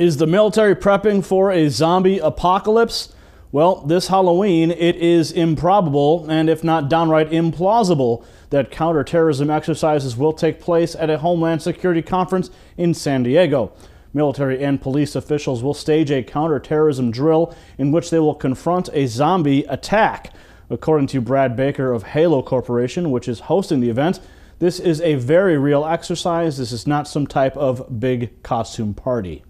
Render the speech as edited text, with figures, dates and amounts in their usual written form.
Is the military prepping for a zombie apocalypse? Well, this Halloween, it is improbable, and if not downright implausible, that counterterrorism exercises will take place at a Homeland Security conference in San Diego. Military and police officials will stage a counterterrorism drill in which they will confront a zombie attack. According to Brad Baker of Halo Corporation, which is hosting the event, this is a very real exercise. This is not some type of big costume party.